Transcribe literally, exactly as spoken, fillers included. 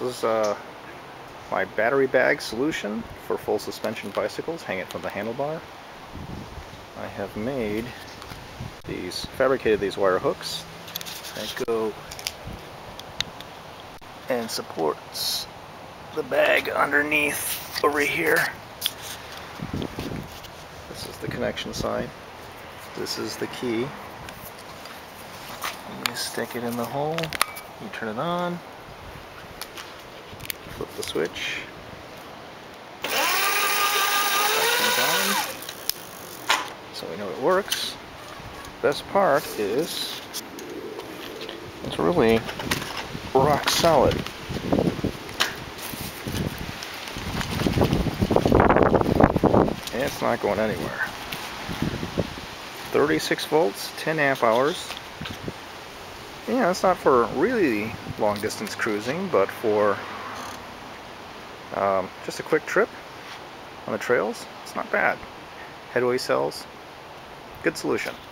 This is uh, my battery bag solution for full suspension bicycles. Hang it from the handlebar. I have made these, fabricated these wire hooks that go and supports the bag underneath over here. This is the connection side. This is the key. You stick it in the hole, you turn it on, flip the switch, that comes on, so we know it works. Best part is it's really rock solid. It's not going anywhere. thirty-six volts, ten amp hours. Yeah, it's not for really long distance cruising, but for um, just a quick trip on the trails, it's not bad. Headway sells, good solution.